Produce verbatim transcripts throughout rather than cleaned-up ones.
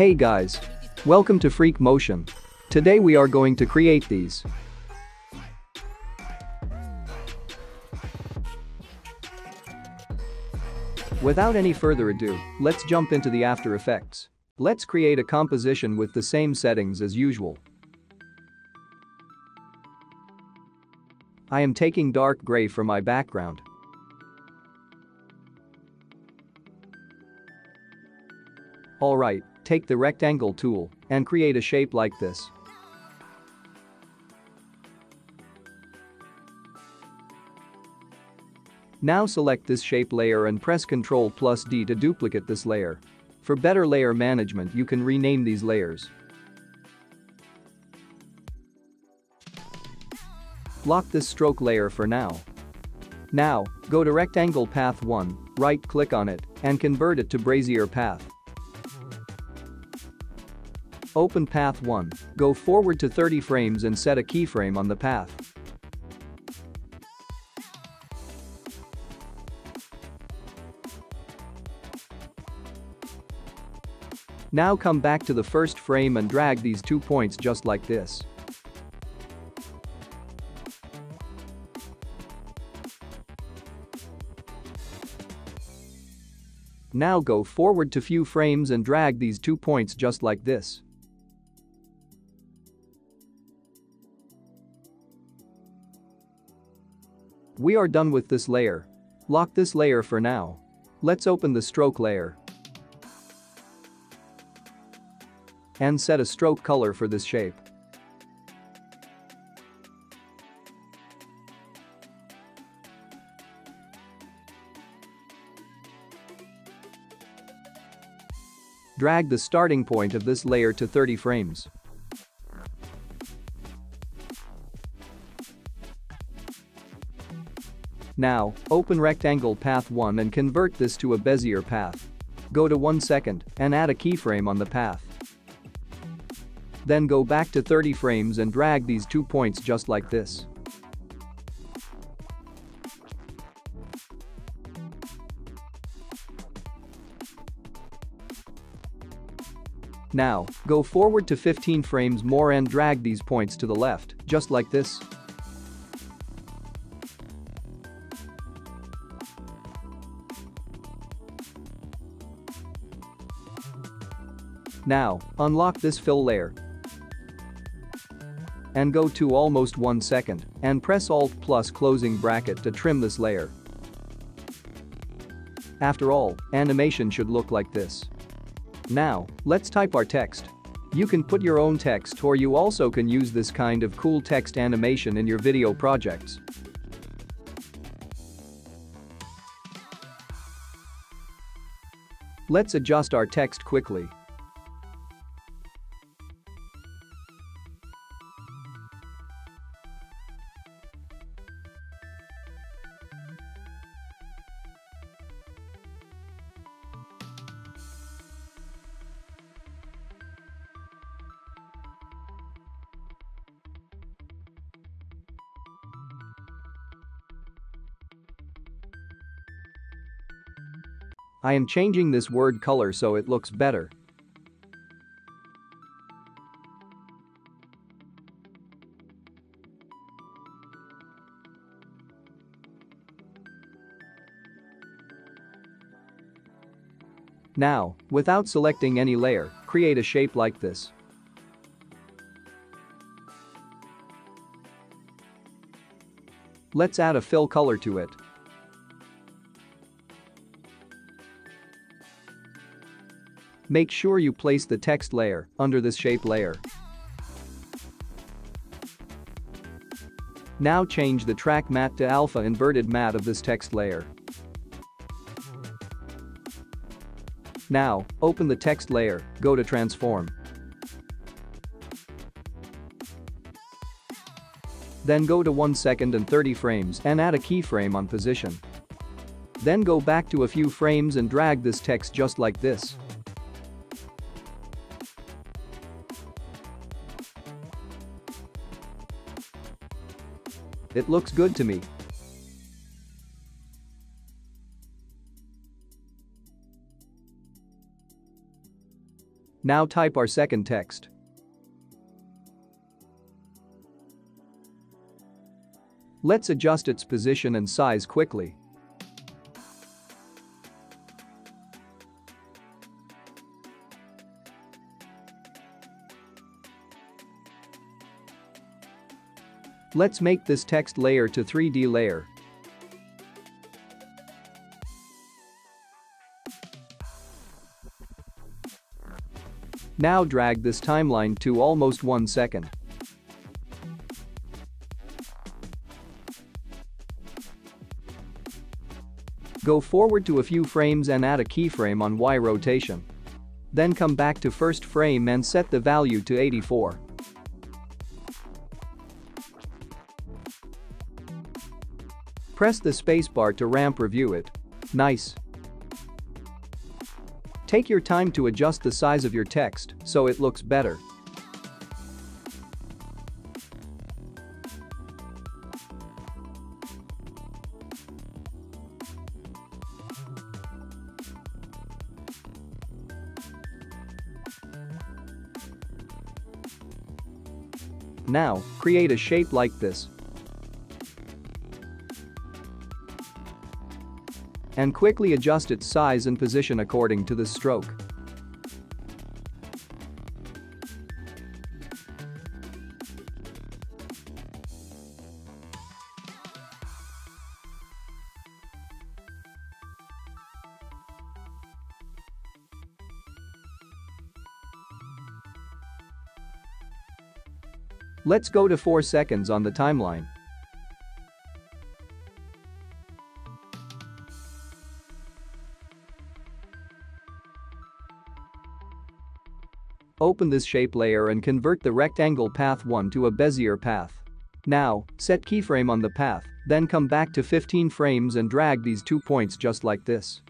Hey guys! Welcome to Freak Motion. Today we are going to create these. Without any further ado, let's jump into the After Effects. Let's create a composition with the same settings as usual. I am taking dark gray for my background. Alright, take the rectangle tool and create a shape like this. Now select this shape layer and press control plus D to duplicate this layer. For better layer management, you can rename these layers. Lock this stroke layer for now. Now, go to rectangle path one, right-click on it and convert it to bezier path. Open path one, go forward to thirty frames and set a keyframe on the path. Now come back to the first frame and drag these two points just like this. Now go forward to few frames and drag these two points just like this. We are done with this layer. Lock this layer for now. Let's open the stroke layer and set a stroke color for this shape. Drag the starting point of this layer to thirty frames. Now, open rectangle path one and convert this to a bezier path. Go to one second and add a keyframe on the path. Then go back to thirty frames and drag these two points just like this. Now, go forward to fifteen frames more and drag these points to the left, just like this. Now, unlock this fill layer and go to almost one second and press Alt plus closing bracket to trim this layer. After all, animation should look like this. Now, let's type our text. You can put your own text, or you also can use this kind of cool text animation in your video projects. Let's adjust our text quickly. I am changing this word color so it looks better. Now, without selecting any layer, create a shape like this. Let's add a fill color to it. Make sure you place the text layer under this shape layer. Now change the track matte to alpha inverted matte of this text layer. Now, open the text layer, go to transform. Then go to one second and thirty frames and add a keyframe on position. Then go back to a few frames and drag this text just like this. It looks good to me. Now type our second text. Let's adjust its position and size quickly. Let's make this text layer to three D layer. Now drag this timeline to almost one second. Go forward to a few frames and add a keyframe on Y rotation. Then come back to first frame and set the value to eighty-four. Press the spacebar to ramp review it. Nice. Take your time to adjust the size of your text so it looks better. Now, create a shape like this. And quickly adjust its size and position according to the stroke. Let's go to four seconds on the timeline. Open this shape layer and convert the rectangle path one to a Bezier path. Now, set keyframe on the path, then come back to fifteen frames and drag these two points just like this.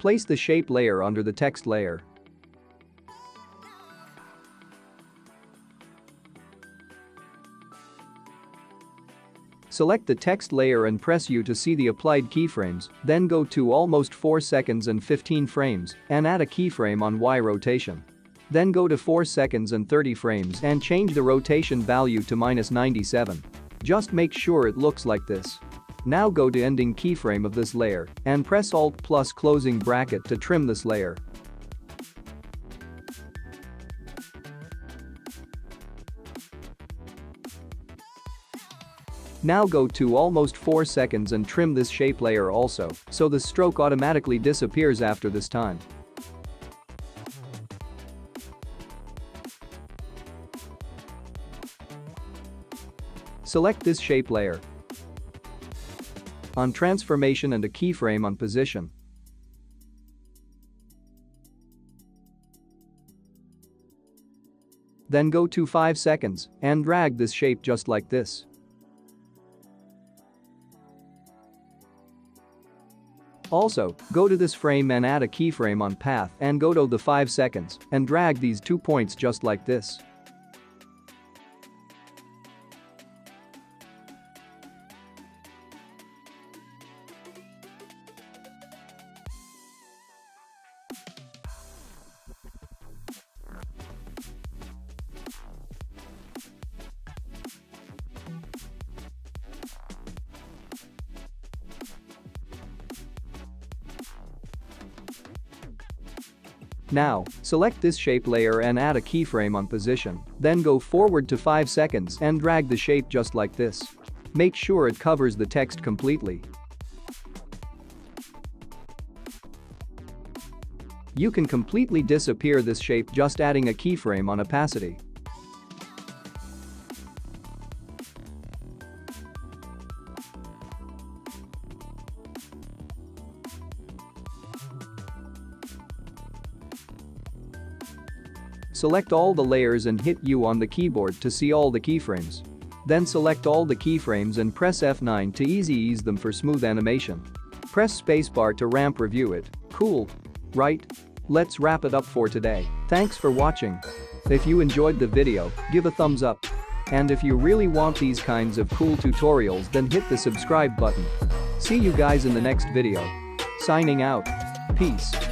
Place the shape layer under the text layer. Select the text layer and press U to see the applied keyframes, then go to almost four seconds and fifteen frames and add a keyframe on Y rotation. Then go to four seconds and thirty frames and change the rotation value to minus ninety-seven. Just make sure it looks like this. Now go to ending keyframe of this layer and press Alt plus closing bracket to trim this layer. Now go to almost four seconds and trim this shape layer also, so the stroke automatically disappears after this time. Select this shape layer on transformation and a keyframe on position. Then go to five seconds and drag this shape just like this. Also, go to this frame and add a keyframe on path and go to the five seconds and drag these two points just like this. Now, select this shape layer and add a keyframe on position, then go forward to five seconds and drag the shape just like this. Make sure it covers the text completely. You can completely disappear this shape just adding a keyframe on opacity. Select all the layers and hit U on the keyboard to see all the keyframes. Then select all the keyframes and press F nine to easy ease them for smooth animation. Press spacebar to ramp review it. Cool, right? Let's wrap it up for today. Thanks for watching. If you enjoyed the video, give a thumbs up. And if you really want these kinds of cool tutorials, then hit the subscribe button. See you guys in the next video. Signing out. Peace.